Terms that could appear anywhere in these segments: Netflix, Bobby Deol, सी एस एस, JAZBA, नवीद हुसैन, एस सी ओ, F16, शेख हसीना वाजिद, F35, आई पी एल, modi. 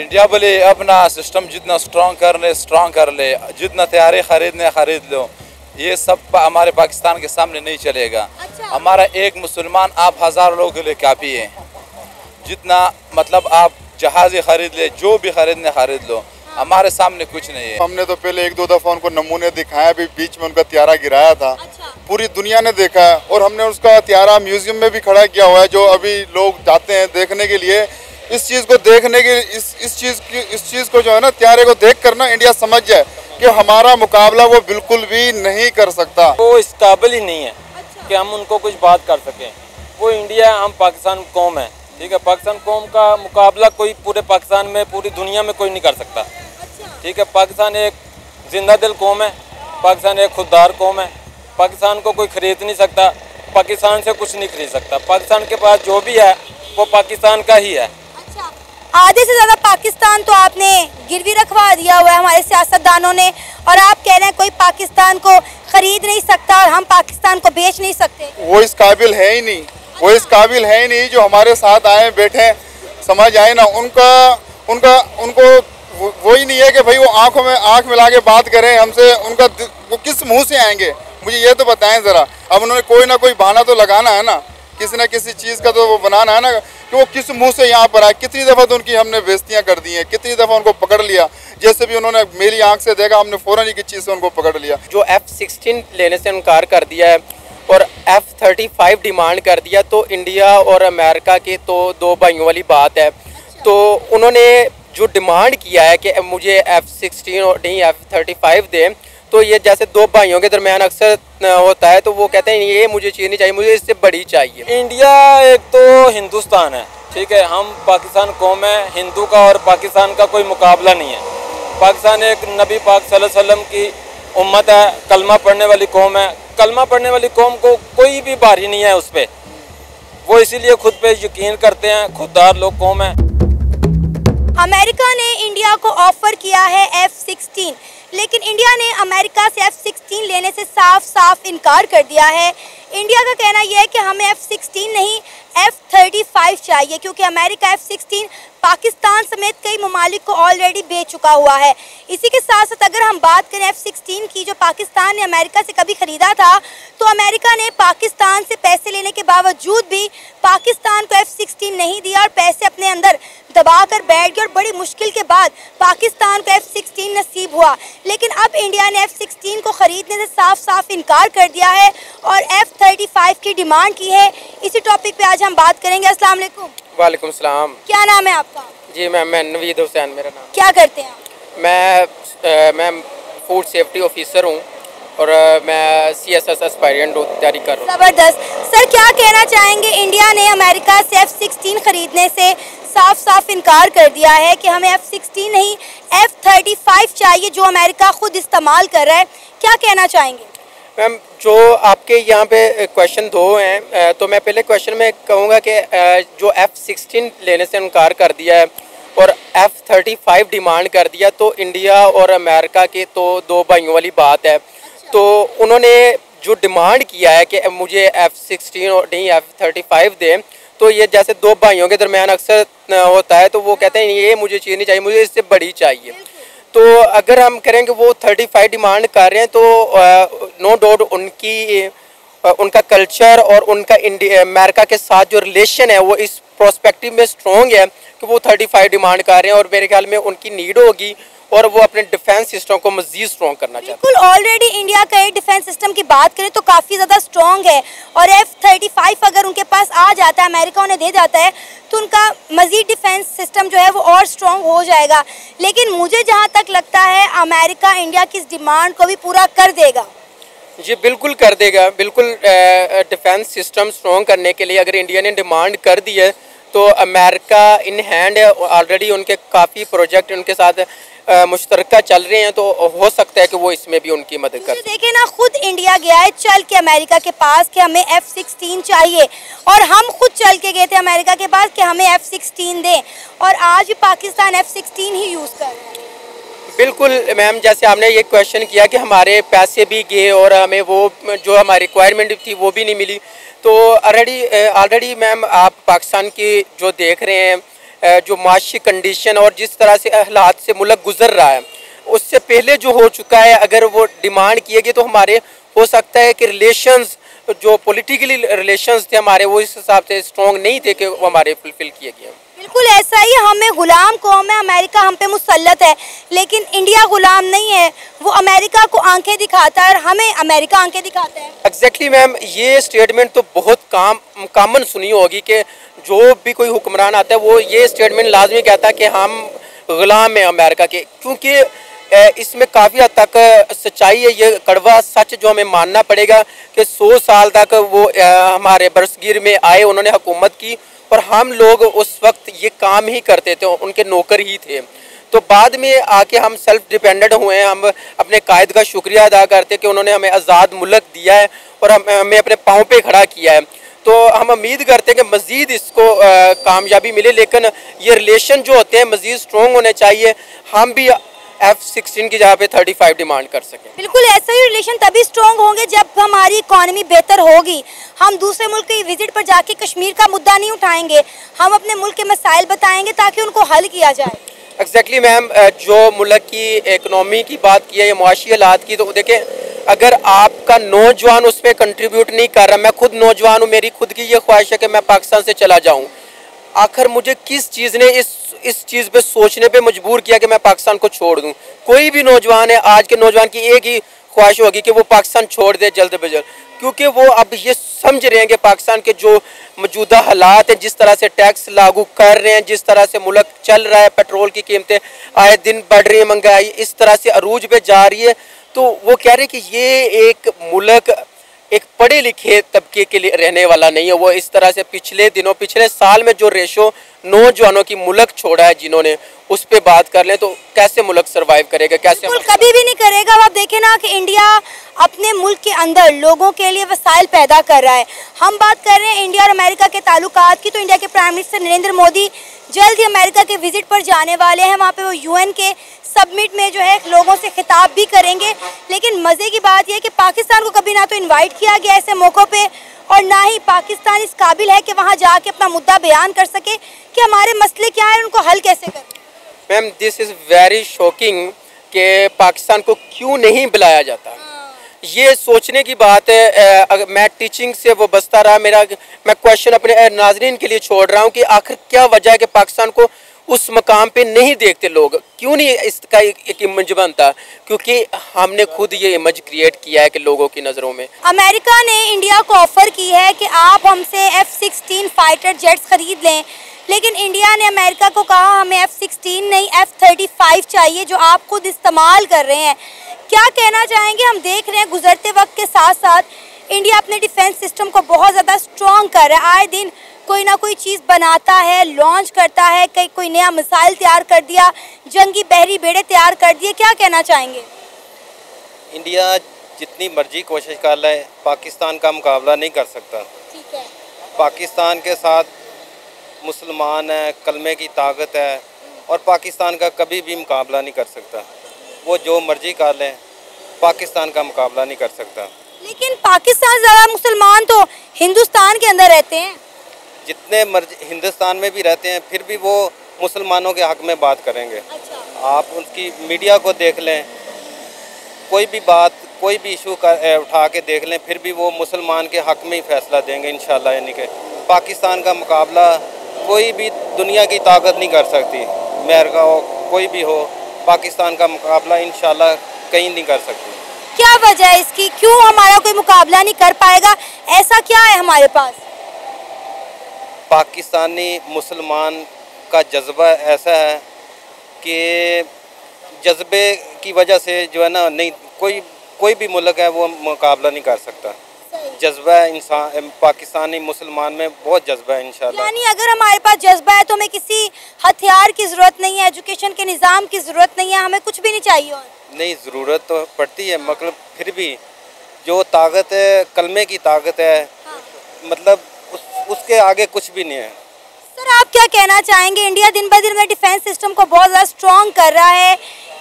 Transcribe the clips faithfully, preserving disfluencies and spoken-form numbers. India बोले अपना system जितना स्ट्रांग कर ले स्ट्रांग कर ले, जितना तैयारी खरीदने खरीद लो, ये सब पा, हमारे पाकिस्तान के सामने नहीं चलेगा। अच्छा। हमारा एक मुसलमान आप हज़ार लोगों के लिए काफ़ी है। जितना मतलब आप जहाज़ खरीद ले, जो भी खरीदने खरीद लो, हमारे सामने कुछ नहीं है। हमने तो पहले एक दो दफ़ा उनको नमूने दिखाया, अभी बीच में उनका त्यारा गिराया था। अच्छा। पूरी दुनिया ने देखा है और हमने उसका त्यारा म्यूजियम में भी खड़ा किया हुआ है, जो अभी लोग जाते हैं देखने के लिए। इस चीज़ को देखने के इस इस चीज़ की इस चीज़ को जो है ना, त्यारे को देख कर ना इंडिया समझ जाए कि हमारा मुकाबला वो बिल्कुल भी नहीं कर सकता। वो इस काबिल ही नहीं है कि हम उनको कुछ बात कर सकें। वो इंडिया, हम पाकिस्तान कौम है, ठीक है। पाकिस्तान कौम का मुकाबला कोई पूरे पाकिस्तान में, पूरी दुनिया में कोई नहीं कर सकता, ठीक है। पाकिस्तान एक जिंदा दिल कौम है, पाकिस्तान एक खुददार कौम है। पाकिस्तान को कोई खरीद नहीं सकता, पाकिस्तान से कुछ नहीं खरीद सकता। पाकिस्तान के पास जो भी है वो पाकिस्तान का ही है। आधे से ज़्यादा पाकिस्तान तो आपने गिरवी रखवा दिया हुआ है हमारे सियासतदानों ने, और आप कह रहे हैं कोई पाकिस्तान को खरीद नहीं सकता और हम पाकिस्तान को बेच नहीं सकते। वो इस काबिल है ही नहीं। अच्छा। वो इस काबिल है ही नहीं। जो हमारे साथ आए बैठे, समझ आए ना, उनका उनका उनको वो ही नहीं है कि भाई वो आंखों में आंख मिला के बात करें हमसे। उनका वो किस मुँह से आएंगे, मुझे ये तो बताएं ज़रा। अब उन्होंने कोई ना कोई बहाना तो लगाना है ना, किसी ना किसी चीज़ का तो वो बनाना है ना, कि वो किस मुंह से यहाँ पर आए। कितनी दफ़ा तो उनकी हमने बेइज्जतियाँ कर दी हैं, कितनी दफ़ा उनको पकड़ लिया। जैसे भी उन्होंने मेरी आंख से देखा, हमने फ़ौरन एक चीज़ से उनको पकड़ लिया। जो एफ सिक्सटीन लेने से इनकार कर दिया है और एफ थर्टी फाइव डिमांड कर दिया, तो इंडिया और अमेरिका के तो दो भाइयों वाली बात है। तो उन्होंने जो डिमांड किया है कि मुझे एफ सिक्सटीन और नहीं एफ थर्टी फाइव दें, तो ये जैसे दो भाइयों के दरमियान अक्सर होता है। तो वो कहते हैं ये मुझे चीज़ नहीं चाहिए, मुझे इससे बड़ी चाहिए। इंडिया एक तो हिंदुस्तान है, ठीक है। हम पाकिस्तान कौम है, हिंदू का और पाकिस्तान का कोई मुकाबला नहीं है। पाकिस्तान एक नबी पाक सल्लल्लाहु अलैहि वसल्लम की उम्मत है, कलमा पढ़ने वाली कौम है। कलमा पढ़ने वाली कौम को कोई भी भारी नहीं है उस पर। वो इसीलिए खुद पे यकीन करते हैं, खुददार लोग कौम है। अमेरिका ने इंडिया को ऑफर किया है एफ सिक्सटीन, लेकिन इंडिया ने अमेरिका से एफ सिक्सटीन लेने से साफ साफ इनकार कर दिया है। इंडिया का कहना यह है कि हमें एफ सिक्सटीन नहीं एफ थर्टी फाइव चाहिए, क्योंकि अमेरिका एफ सिक्सटीन पाकिस्तान समेत कई ममालिक को ऑलरेडी बेच चुका हुआ है। इसी के साथ साथ अगर हम बात करें एफ सिक्सटीन की, जो पाकिस्तान ने अमेरिका से कभी ख़रीदा था, तो अमेरिका ने पाकिस्तान से पैसे लेने के बावजूद भी पाकिस्तान को एफ सिक्सटीन नहीं दिया और पैसे अपने अंदर दबा कर बैठ गया और बड़ी मुश्किल के बाद पाकिस्तान को एफ सिक्सटीन नसीब हुआ। लेकिन अब इंडिया ने एफ सिक्सटीन को ख़रीदने से साफ साफ इनकार कर दिया है और एफ थर्टी फाइव की डिमांड की है। इसी टॉपिक पे आज हम बात करेंगे। अस्सलाम वालेकुम। वालेकुम सलाम। क्या नाम है आपका? जी मैम, मैं नवीद हुसैन मेरा नाम। क्या करते हैं आप? मैं मैम फूड सेफ्टी ऑफिसर हूँ और मैं सी एस एस एस्पायरेंट तैयारी कर रहा हूँ। ज़बरदस्त। सर क्या कहना चाहेंगे, इंडिया ने अमेरिका से एफ सिक्सटीन ख़रीदने से साफ साफ इनकार कर दिया है कि हमें एफ सिक्सटीन नहीं एफ थर्टी फाइव चाहिए, जो अमेरिका ख़ुद इस्तेमाल कर रहा है। क्या कहना चाहेंगे? मैम जो आपके यहाँ पे क्वेश्चन दो हैं, तो मैं पहले क्वेश्चन में कहूँगा कि जो एफ सिक्सटीन लेने से इनकार कर दिया है और एफ थर्टी फाइव डिमांड कर दिया, तो इंडिया और अमेरिका के तो दो भाइयों वाली बात है। तो उन्होंने जो डिमांड किया है कि मुझे एफ सिक्सटीन और नहीं एफ थर्टी फाइव दें, तो ये जैसे दो भाइयों के दरमियान अक्सर होता है। तो वो कहते हैं ये मुझे चीज़ नहीं चाहिए, मुझे इससे बड़ी चाहिए। तो अगर हम करें कि वो थर्टी फाइव डिमांड कर रहे हैं, तो नो डाउट उनकी उनका कल्चर और उनका इंडिया अमेरिका के साथ जो रिलेशन है वो इस प्रोस्पेक्टिव में स्ट्रॉन्ग है कि वो थर्टी फाइव डिमांड कर रहे हैं और मेरे ख्याल में उनकी नीड होगी और वो अपने डिफेंस सिस्टम को मज़ीद स्ट्रॉन्ग करना चाहते हैं। ऑलरेडी इंडिया का एक डिफेंस सिस्टम की बात करें तो काफ़ी ज़्यादा स्ट्रॉन्ग है और एफ थर्टी फाइव अगर उनके पास आ जाता है, अमेरिका उन्हें दे जाता है, तो उनका मज़ीद डिफेंस सिस्टम जो है वो और स्ट्रॉन्ग हो जाएगा। लेकिन मुझे जहाँ तक लगता है अमेरिका इंडिया की इस डिमांड को भी पूरा कर देगा। जी बिल्कुल कर देगा। बिल्कुल डिफेंस सिस्टम स्ट्रॉन्ग करने के लिए अगर इंडिया ने डिमांड कर दी है, तो अमेरिका इन हैंड है ऑलरेडी, उनके काफ़ी प्रोजेक्ट उनके साथ मुश्तरका चल रहे हैं, तो हो सकता है कि वो इसमें भी उनकी मदद कर। देखिए ना, खुद इंडिया गया है चल के अमेरिका के पास कि हमें एफ सिक्सटीन चाहिए, और हम खुद चल के गए थे अमेरिका के पास कि हमें एफ सिक्सटीन दें, और आज भी पाकिस्तान एफ सिक्सटीन ही यूज़ कर रहा है। बिल्कुल मैम, जैसे आपने ये क्वेश्चन किया कि हमारे पैसे भी गए और हमें वो जो हमारी रिक्वायरमेंट थी वो भी नहीं मिली, तो ऑलरेडी ऑलरेडी मैम आप पाकिस्तान की जो देख रहे हैं जो माशी कंडीशन और जिस तरह से हालात से मुल्क गुजर रहा है उससे पहले जो हो चुका है, अगर वो डिमांड किए गए तो हमारे हो सकता है कि रिलेशंस जो पॉलिटिकली रिलेशंस थे हमारे वो इस हिसाब से स्ट्रॉन्ग नहीं थे कि वो हमारे फुलफिल किए गए। बिल्कुल ऐसा ही, हमें गुलाम कौम है, अमेरिका हम पे मुसल्लत है, लेकिन इंडिया गुलाम नहीं है, वो अमेरिका को आंखें दिखाता है और हमें अमेरिका आंखें दिखाता है। एग्जैक्टली मैम, ये स्टेटमेंट तो बहुत काम कामन सुनी होगी कि जो भी कोई हुक्मरान आता है वो ये स्टेटमेंट लाजमी कहता है कि हम गुलाम हैं अमेरिका के, क्योंकि इसमें काफ़ी हद तक सच्चाई है। ये कड़वा सच जो हमें मानना पड़ेगा कि सौ साल तक वो हमारे बरसगीर में आए, उन्होंने हुकूमत की और हम लोग उस वक्त ये काम ही करते थे, उनके नौकर ही थे। तो बाद में आके हम सेल्फ डिपेंडेंट हुए हैं, हम अपने कायद का शुक्रिया अदा करते हैं कि उन्होंने हमें आज़ाद मुल्क दिया है और हम हमें अपने पाँव पे खड़ा किया है। तो हम उम्मीद करते हैं कि मज़ीद इसको कामयाबी मिले, लेकिन ये रिलेशन जो होते हैं मज़ीद स्ट्रॉन्ग होने चाहिए, हम भी एफ सिक्सटीन की जगह पे थर्टी फाइव डिमांड कर सकें। बिल्कुल ऐसा ही, रिलेशन तभी स्ट्रॉन्ग होंगे जब हमारी इकॉनमी बेहतर होगी। हम दूसरे मुल्क की विजिट पर जाके कश्मीर का मुद्दा नहीं उठाएंगे, हम अपने मुल्क के मसाइल बताएंगे ताकि उनको हल किया जाए। एग्जैक्टली मैम, जो मुल्क की इकनॉमी की बात की है या मुआशी हालात की, तो देखें अगर आपका नौजवान उस पर कंट्रीब्यूट नहीं कर रहा, मैं खुद नौजवान हूँ, मेरी खुद की ये ख्वाहिश है कि मैं पाकिस्तान से चला जाऊँ, आखिर मुझे किस चीज़ ने इस इस चीज़ पे सोचने पे मजबूर किया कि मैं पाकिस्तान को छोड़ दूं। कोई भी नौजवान है, आज के नौजवान की एक ही ख्वाहिश होगी कि वो पाकिस्तान छोड़ दे जल्द बज जल्द, क्योंकि वो अब ये समझ रहे हैं कि पाकिस्तान के जो मौजूदा हालात हैं, जिस तरह से टैक्स लागू कर रहे हैं, जिस तरह से मुल्क चल रहा है, पेट्रोल की कीमतें आए दिन बढ़ रही है, महंगाई इस तरह से अरूज पर जा रही है, तो वो कह रहे हैं कि ये एक मुल्क एक पढ़े लिखे तबके के लिए रहने वाला नहीं है। वो इस तरह से पिछले दिनों पिछले साल में जो रेशो नौजवानों की मुल्क छोड़ा है जिन्होंने, उस पे बात कर ले तो कैसे मुल्क सरवाइव करेगा, कैसे कभी भी नहीं करेगा। आप देखें ना कि इंडिया अपने मुल्क के अंदर लोगों के लिए वसाइल पैदा कर रहा है। हम बात कर रहे हैं इंडिया और अमेरिका के ताल्लुकात की, तो इंडिया के प्राइम मिनिस्टर नरेंद्र मोदी जल्द ही अमेरिका के विजिट पर जाने वाले हैं। वहाँ पे वो यूएन के सबमिट में जो है लोगों से खिताब भी करेंगे, लेकिन मज़े की बात यह है कि पाकिस्तान को कभी ना तो इन्वाइट किया गया ऐसे मौक़ों पे, और ना ही पाकिस्तान इस काबिल है कि वहाँ जाके अपना मुद्दा बयान कर सके कि हमारे मसले क्या हैं, उनको हल कैसे करें। Ma'am this is very shocking कि पाकिस्तान को क्यों नहीं बुलाया जाता, ये सोचने की बात है। अगर मैं टीचिंग से वो बसता रहा, मेरा मैं क्वेश्चन अपने नाजरीन के लिए छोड़ रहा हूँ कि आखिर क्या वजह है कि पाकिस्तान को उस मकाम पे नहीं देखते लोग, क्यों नहीं इसका एक, एक इमेज बनता, क्योंकि हमने खुद ये इमेज क्रिएट किया है कि लोगों की नज़रों में। अमेरिका ने इंडिया को ऑफ़र की है कि आप हमसे एफ सिक्सटीन फाइटर जेट्स खरीद लें, लेकिन इंडिया ने अमेरिका को कहा हमें एफ सिक्सटीन नहीं एफ थर्टी फाइव चाहिए जो आप खुद इस्तेमाल कर रहे हैं। क्या कहना चाहेंगे? हम देख रहे हैं गुजरते वक्त के साथ साथ इंडिया अपने डिफेंस सिस्टम को बहुत ज़्यादा स्ट्रॉन्ग कर रहा है, आए दिन कोई ना कोई चीज़ बनाता है, लॉन्च करता है, कहीं कोई नया मिसाइल तैयार कर दिया, जंगी बहरी बेड़े तैयार कर दिए। क्या कहना चाहेंगे? इंडिया जितनी मर्जी कोशिश कर ले पाकिस्तान का मुकाबला नहीं कर सकता। ठीक है, पाकिस्तान के साथ मुसलमान है, कलमे की ताकत है, और पाकिस्तान का कभी भी मुकाबला नहीं कर सकता, वो जो मर्जी कर लें पाकिस्तान का मुकाबला नहीं कर सकता। लेकिन पाकिस्तान ज़्यादा मुसलमान तो हिंदुस्तान के अंदर रहते हैं, जितने मर्जी हिंदुस्तान में भी रहते हैं, फिर भी वो मुसलमानों के हक़ में बात करेंगे। अच्छा। आप उनकी मीडिया को देख लें, कोई भी बात कोई भी इशू कर उठा के देख लें, फिर भी वो मुसलमान के हक़ में ही फैसला देंगे इंशाल्लाह। यानी कि पाकिस्तान का मुकाबला कोई भी दुनिया की ताकत नहीं कर सकती, अमेरिका हो कोई भी हो, पाकिस्तान का मुकाबला इंशाल्लाह कहीं नहीं कर सकती। क्या वजह है इसकी, क्यों हमारा कोई मुकाबला नहीं कर पाएगा, ऐसा क्या है हमारे पास? पाकिस्तानी मुसलमान का जज्बा ऐसा है कि जज्बे की वजह से जो है ना, नहीं कोई कोई भी मुल्क है वो मुकाबला नहीं कर सकता। जज्बा इंसान पाकिस्तानी मुसलमान में बहुत जज्बा है इंशाल्लाह। यानी अगर हमारे पास जज्बा है तो हमें किसी हथियार की ज़रूरत नहीं है, एजुकेशन के निज़ाम की ज़रूरत नहीं है, हमें कुछ भी नहीं चाहिए। और नहीं, ज़रूरत तो पड़ती है, मतलब फिर भी जो ताकत है कलमे की ताकत है, हाँ। मतलब उस, उसके आगे कुछ भी नहीं है। सर आप क्या कहना चाहेंगे? इंडिया दिन ब दिन में डिफेंस सिस्टम को बहुत ज़्यादा स्ट्रॉन्ग कर रहा है,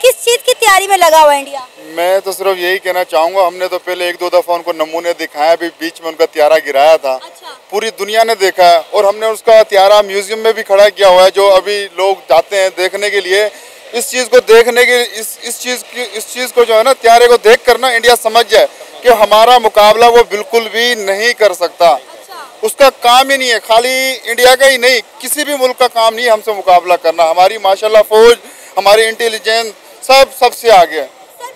किस चीज की तैयारी में लगा हुआ इंडिया? मैं तो सिर्फ यही कहना चाहूंगा, हमने तो पहले एक दो दफा उनको नमूने दिखाया, अभी बीच में उनका त्यारा गिराया था। अच्छा। पूरी दुनिया ने देखा है और हमने उसका त्यारा म्यूजियम में भी खड़ा किया हुआ है, जो अभी लोग जाते हैं देखने के लिए। इस चीज को देखने के इस इस चीज की इस चीज को जो है ना, त्यारे को देख कर ना इंडिया समझ जाए कि हमारा मुकाबला वो बिल्कुल भी नहीं कर सकता। उसका काम ही नहीं है, खाली इंडिया का ही नहीं, किसी भी मुल्क का काम नहीं है हमसे मुकाबला करना। हमारी माशाल्लाह फौज, हमारी इंटेलिजेंस सब सबसे आगे है।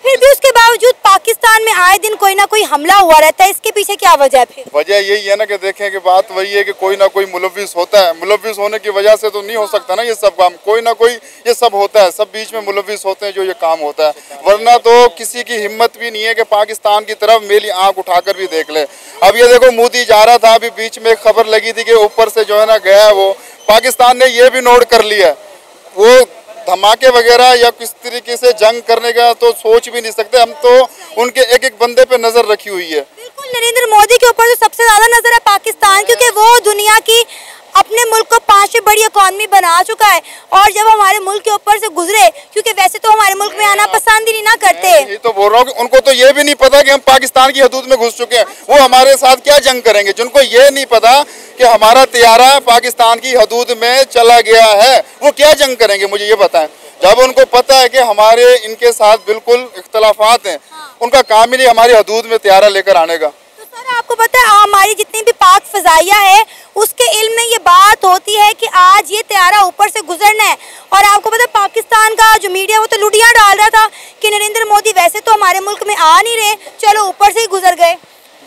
फिर भी उसके बावजूद पाकिस्तान में आए दिन कोई ना कोई हमला हुआ रहता है, इसके पीछे क्या वजह है? फिर वजह यही है ना कि देखें कि बात वही है कि कोई ना कोई मुलविस होता है। मुलविस होने की वजह से तो नहीं हो सकता ना ये सब काम, कोई ना कोई ये सब होता है, सब बीच में मुलविस होते हैं जो ये काम होता है। वरना तो किसी की हिम्मत भी नहीं है कि पाकिस्तान की तरफ मेरी आँख उठाकर भी देख ले। अब ये देखो मोदी जा रहा था, अभी बीच में खबर लगी थी कि ऊपर से जो है ना गया, वो पाकिस्तान ने ये भी नोट कर लिया। वो धमाके वगैरह या किस तरीके से जंग करने का तो सोच भी नहीं सकते। हम तो उनके एक एक बंदे पे नजर रखी हुई है। बिल्कुल, नरेंद्र मोदी के ऊपर तो सबसे ज्यादा नजर है पाकिस्तान, क्योंकि वो दुनिया की अपने मुल्क को पांचवी बड़ी इकोनॉमी बना चुका है। और जब हमारे मुल्क के ऊपर से गुजरे, क्योंकि वैसे तो हमारे मुल्क में आना पसंद ही ना करते। ये तो बोल रहा हूँ, उनको तो ये भी नहीं पता कि हम पाकिस्तान की हदूद में घुस चुके हैं। वो हमारे साथ क्या जंग करेंगे? जिनको ये नहीं पता कि हमारा त्यारा पाकिस्तान की हदूद में चला गया है, वो क्या जंग करेंगे, मुझे ये बताएं। जब उनको पता है कि हमारे इनके साथ बिल्कुल इख्तलाफात हैं, उनका काम ही नहीं हमारी हदूद में त्यारा लेकर आने का। आपको पता है हमारी जितनी भी पाक फजाइया है उसके इल्म में ये बात होती है कि आज ये त्यारा ऊपर से गुजरना है। और आपको पता है पाकिस्तान का जो मीडिया वो तो लुटियां डाल रहा था कि नरेंद्र मोदी वैसे तो हमारे मुल्क में आ नहीं रहे, चलो ऊपर से ही गुजर गए।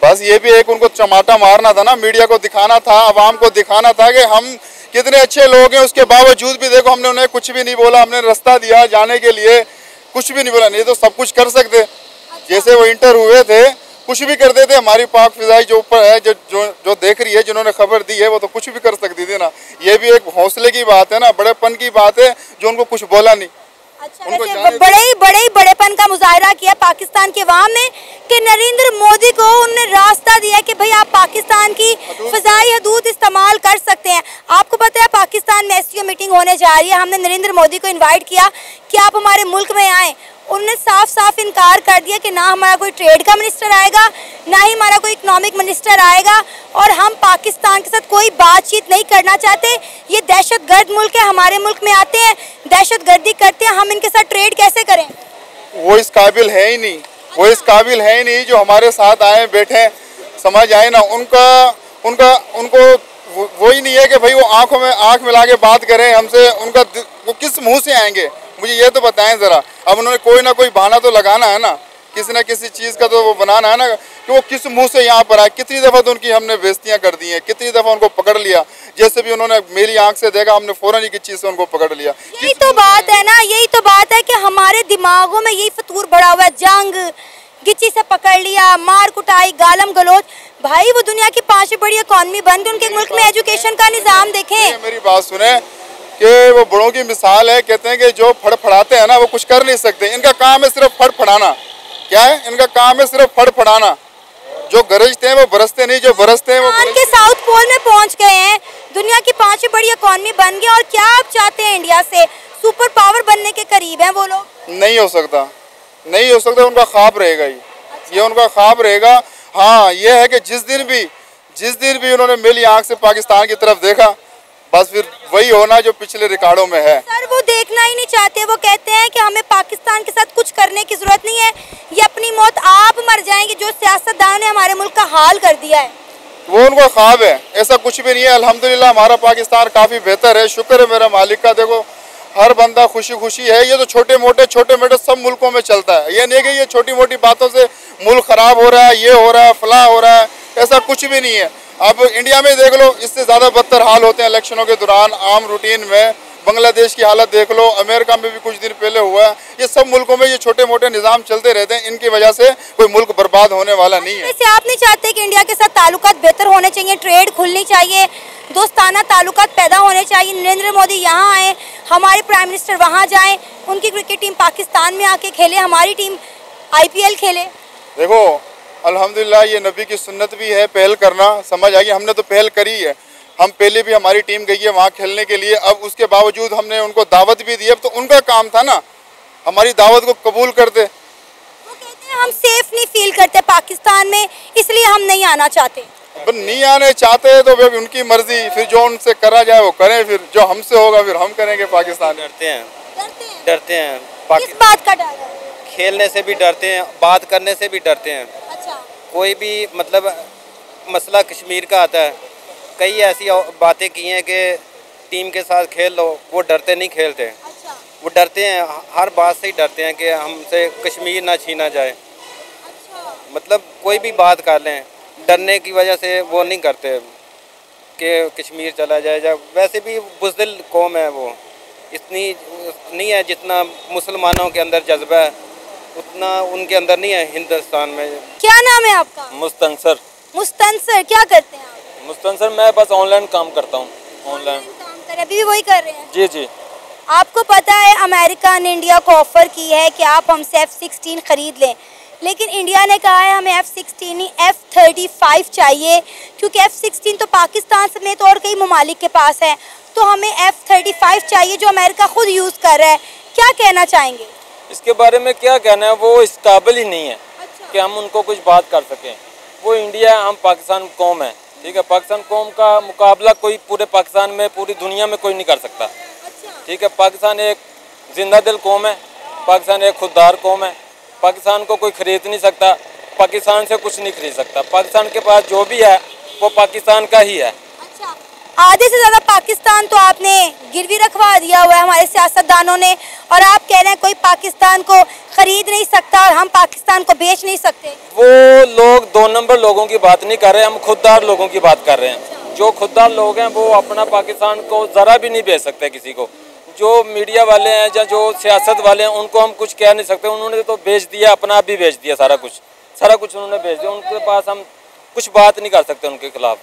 बस ये भी एक उनको चमाटा मारना था ना, मीडिया को दिखाना था, आवाम को दिखाना था कि हम कितने अच्छे लोग हैं। उसके बावजूद भी देखो हमने उन्हें कुछ भी नहीं बोला, हमने रास्ता दिया जाने के लिए, कुछ भी नहीं बोला। नहीं तो सब कुछ कर सकते। जैसे वो इंटर हुए थे कुछ भी कर देते। हमारी पाक फिजाई जो ऊपर है, जो जो जो देख रही है, जिन्होंने खबर दी है, वो तो कुछ भी कर सकती थी ना। ये भी एक हौसले की बात है ना, बड़ेपन की बात है जो उनको कुछ बोला नहीं। अच्छा, वैसे बड़े ही बड़े ही बड़ेपन का मुजाहरा किया पाकिस्तान के अवाम ने कि नरेंद्र मोदी को उनने रास्ता दिया कि भाई आप पाकिस्तान की फिजाई हदूद इस्तेमाल कर सकते हैं। आपको पता है पाकिस्तान में एस सी ओ मीटिंग होने जा रही है, हमने नरेंद्र मोदी को इन्वाइट किया कि आप हमारे मुल्क में आएँ। उन्होंने साफ साफ इनकार कर दिया कि ना हमारा कोई ट्रेड का मिनिस्टर आएगा, ना ही हमारा कोई इकोनॉमिक मिनिस्टर आएगा, और हम पाकिस्तान के साथ कोई बातचीत नहीं करना चाहते। ये दहशतगर्द मुल्क है, हमारे मुल्क में आते हैं, दहशतगर्दी करते हैं, हम इनके साथ ट्रेड कैसे करें? वो इस काबिल है ही नहीं। अच्छा। वो इस काबिल है ही नहीं जो हमारे साथ आए बैठे। समझ आए ना, उनका उनका उनको वो ही नहीं है कि भाई वो आँखों में आँख मिला के बात करें हमसे। उनका वो किस मुँह से आएंगे, मुझे ये तो बताएं ज़रा। अब उन्होंने कोई ना कोई बहाना तो लगाना है ना, किसी ना किसी चीज़ का तो वो बनाना है ना कि वो किस मुंह से यहाँ पर आए। कितनी दफ़ा तो उनकी हमने बेइज्जतियाँ कर दी हैं, कितनी दफ़ा उनको पकड़ लिया। जैसे भी उन्होंने मेरी आंख से देखा, हमने फौरन एक चीज़ से उनको पकड़ लिया। यही तो बात है ना, यही तो बात है कि हमारे दिमागों में यही फतूर भरा हुआ है, जंग, गिची से पकड़ लिया, मार कुटाई, गालम गलोच। भाई वो दुनिया की पाँचवीं बड़ी इकोनॉमी बन गई, उनके मुल्क में एजुकेशन का निज़ाम देखें। मेरी बात सुने कि वो बड़ों की मिसाल है, कहते हैं कि जो फड़फड़ाते हैं ना वो कुछ कर नहीं सकते। इनका काम है सिर्फ फड़फड़ाना। क्या है इनका काम? है सिर्फ फड़फड़ाना। जो गरजते हैं वो बरसते नहीं, जो बरसते हैं वो ईरान के साउथ पोल में पहुंच गए हैं, दुनिया की पांचवी बड़ी इकोनॉमी बन गई। और क्या आप चाहते हैं इंडिया से? सुपर पावर बनने के करीब है वो लोग। नहीं हो सकता, नहीं हो सकता। उनका ख्वाब रहेगा ये। अच्छा। ये उनका ख्वाब रहेगा। हाँ, ये है कि जिस दिन भी जिस दिन भी उन्होंने मेरी आँख से पाकिस्तान की तरफ देखा, बस फिर वही होना जो पिछले रिकॉर्डों में है। सर वो देखना ही नहीं चाहते। वो कहते हैं कि हमें पाकिस्तान के साथ कुछ करने की जरूरत नहीं है, ये अपनी मौत आप मर जाएंगे। जो सियासतदानों ने हमारे मुल्क का हाल कर दिया है, वो उनको ख्वाब है। ऐसा कुछ भी नहीं है। अल्हम्दुलिल्लाह हमारा पाकिस्तान काफ़ी बेहतर है, शुक्र है मेरा मालिक का। देखो हर बंदा खुशी खुशी है। ये तो छोटे मोटे छोटे मोटे सब मुल्कों में चलता है। ये नहीं कि ये छोटी मोटी बातों से मुल्क ख़राब हो रहा है, ये हो रहा है, फलाह हो रहा है, ऐसा कुछ भी नहीं है। अब इंडिया में देख लो, इससे ज़्यादा बदतर हाल होते हैं इलेक्शनों के दौरान, आम रूटीन में। बांग्लादेश की हालत देख लो, अमेरिका में भी कुछ दिन पहले हुआ है। ये सब मुल्कों में ये छोटे मोटे निज़ाम चलते रहते हैं, इनकी वजह से कोई मुल्क बर्बाद होने वाला नहीं है। वैसे आप नहीं चाहते कि इंडिया के साथ ताल्लुकात बेहतर होने चाहिए, ट्रेड खुलनी चाहिए, दोस्ताना ताल्लुकात पैदा होने चाहिए? नरेंद्र मोदी यहाँ आए, हमारे प्राइम मिनिस्टर वहाँ जाएँ, उनकी क्रिकेट टीम पाकिस्तान में आके खेले, हमारी टीम आई पी एल खेले। देखो अल्हम्दुलिल्लाह ये नबी की सुन्नत भी है पहल करना। समझ आएगी, हमने तो पहल करी है। हम पहले भी हमारी टीम गई है वहाँ खेलने के लिए। अब उसके बावजूद हमने उनको दावत भी दी है। अब तो उनका काम था ना हमारी दावत को कबूल करते। वो कहते हैं हम सेफ नहीं फील करते पाकिस्तान में, इसलिए हम नहीं आना चाहते। अब नहीं आने चाहते तो भाई उनकी मर्जी, फिर जो उनसे करा जाए वो करें, फिर जो हमसे होगा फिर हम करेंगे। पाकिस्तान डरते हैं, डरते हैं, हैं। किस बात का डर? खेलने से भी डरते हैं, बात करने से भी डरते हैं। अच्छा। कोई भी मतलब मसला कश्मीर का आता है, कई ऐसी बातें की हैं कि टीम के साथ खेल लो, वो डरते नहीं खेलते। अच्छा। वो डरते हैं, हर बात से ही डरते हैं कि हमसे कश्मीर ना छीना जाए। अच्छा। मतलब कोई भी बात कर लें, डरने की वजह से वो नहीं करते कि कश्मीर चला जाए। जब वैसे भी बुज़दिल कौम है वो, इतनी नहीं है जितना मुसलमानों के अंदर जज्बा है उतना उनके अंदर नहीं है हिंदुस्तान में। क्या नाम है आपका? मुस्तनसर। मुस्तनसर क्या करते हैं आप? मुस्तनसर मैं बस ऑनलाइन काम करता हूँ। ऑनलाइन काम कर, अभी भी वही कर रहे हैं? जी जी। आपको पता है अमेरिका ने इंडिया को ऑफर की है कि आप हमसे एफ सिक्सटीन खरीद लें, लेकिन इंडिया ने कहा है हमें एफ सिक्सटीन नहीं एफ थर्टी फाइव चाहिए, क्योंकि एफ सिक्सटीन तो पाकिस्तान समेत और कई ममालिक के पास है, तो हमें एफ थर्टी फाइव चाहिए जो अमेरिका ख़ुद यूज़ कर रहा है। क्या कहना चाहेंगे इसके बारे में? क्या कहना है, वो इस काबिल ही नहीं है। अच्छा। कि हम उनको कुछ बात कर सकें। वो इंडिया, हम पाकिस्तान कौम है, ठीक है? पाकिस्तान कौम का मुकाबला कोई पूरे पाकिस्तान में, पूरी दुनिया में कोई नहीं कर सकता। अच्छा। ठीक है, पाकिस्तान एक जिंदा दिल कौम है, पाकिस्तान एक खुददार कौम है, पाकिस्तान को कोई खरीद नहीं सकता, पाकिस्तान से कुछ नहीं खरीद सकता। पाकिस्तान के पास जो भी है वो पाकिस्तान का ही है। अच्छा, आधे से ज़्यादा पाकिस्तान तो आपने गिरवी रखवा दिया हुआ है हमारे सियासतदानों ने, और आप कह रहे हैं कोई पाकिस्तान को खरीद नहीं सकता और हम पाकिस्तान को बेच नहीं सकते। वो लोग दो नंबर लोगों की बात नहीं कर रहे, हम खुददार लोगों की बात कर रहे हैं। जो खुददार लोग हैं वो अपना पाकिस्तान को ज़रा भी नहीं बेच सकते किसी को। जो मीडिया वाले हैं या जो सियासत वाले हैं उनको हम कुछ कह नहीं सकते, उन्होंने तो बेच दिया, अपना आप भी बेच दिया, सारा कुछ सारा कुछ उन्होंने बेच दिया। उनके पास हम कुछ बात नहीं कर सकते उनके खिलाफ।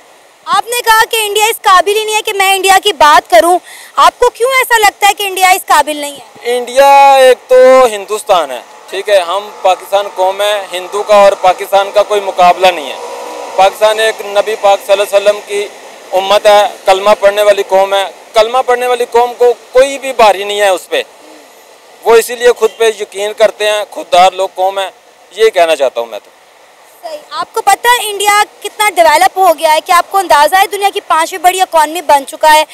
आपने कहा कि इंडिया इस काबिल ही नहीं है कि मैं इंडिया की बात करूं, आपको क्यों ऐसा लगता है कि इंडिया इस काबिल नहीं है? इंडिया एक तो हिंदुस्तान है, ठीक है, हम पाकिस्तान कौम है, हिंदू का और पाकिस्तान का कोई मुकाबला नहीं है। पाकिस्तान एक नबी पाक सल्लल्लाहु अलैहि वसल्लम की उम्मत है, कलमा पढ़ने वाली कौम है। कलमा पढ़ने वाली कौम को कोई भी भारी नहीं है उस पर, वो इसीलिए खुद पे यकीन करते हैं, खुददार लोग कौम है, ये कहना चाहता हूँ मैं तो। सही। आपको पता है इंडिया कितना डेवलप हो गया है, कि आपको अंदाज़ा है दुनिया की पाँचवीं बड़ी इकॉनमी बन चुका है,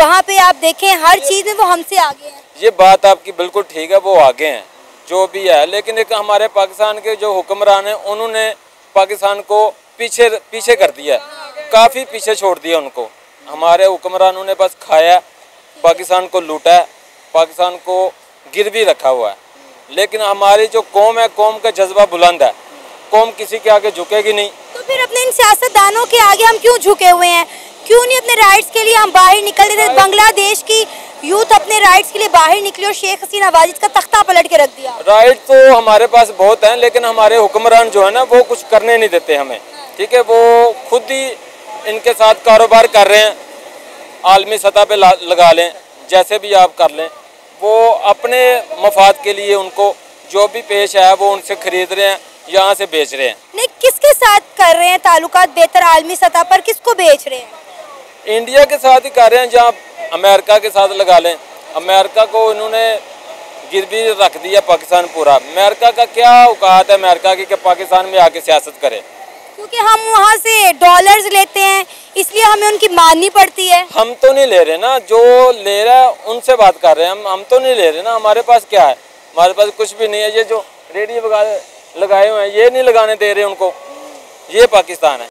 वहाँ पे आप देखें हर चीज़ में वो हमसे आगे हैं। ये बात आपकी बिल्कुल ठीक है, वो आगे हैं जो भी है, लेकिन एक हमारे पाकिस्तान के जो हुक्मरान हैं उन्होंने पाकिस्तान को पीछे पीछे कर दिया, काफ़ी पीछे छोड़ दिया उनको। हमारे हुक्मरानों ने बस खाया, पाकिस्तान को लूटा, पाकिस्तान को गिरवी रखा हुआ है, लेकिन हमारी जो कौम है, कौम का जज्बा बुलंद है, कौम किसी के आगे झुकेगी नहीं। तो फिर अपने इन सियासतदानों के आगे हम क्यों झुके हुए हैं? क्यों नहीं अपने राइट्स के लिए हम बाहर निकल रहे? बांग्लादेश की यूथ अपने राइट्स के लिए बाहर निकली और शेख हसीना वाजिद का तख्ता पलट के रख दिया। राइट तो हमारे पास बहुत हैं, लेकिन हमारे हुक्मरान जो है ना वो कुछ करने नहीं देते हमें, ठीक है? वो खुद ही इनके साथ कारोबार कर रहे हैं, आलमी सतह पे लगा लें, जैसे भी आप कर लें, वो अपने मफाद के लिए उनको जो भी पेश है वो उनसे खरीद रहे हैं, यहाँ से बेच रहे हैं। नहीं, किसके साथ कर रहे हैं ताल्लुकात बेहतर आलमी सतह पर? किसको बेच रहे हैं? इंडिया के साथ ही कर रहे हैं, जहाँ अमेरिका के साथ लगा लें। अमेरिका को इन्होंने गिरवी रख दिया पाकिस्तान पूरा। अमेरिका का क्या औकात है अमेरिका की कि पाकिस्तान में आके सियासत करे, क्योंकि हम वहाँ से डॉलर्स लेते हैं, इसलिए हमें उनकी माननी पड़ती है। हम तो नहीं ले रहे ना, जो ले रहा है उनसे बात कर रहे हैं, हम हम तो नहीं ले रहे ना। हमारे पास क्या है? हमारे पास कुछ भी नहीं है। ये जो रेडियो लगाए हुए हैं ये नहीं लगाने दे रहे उनको, ये पाकिस्तान है।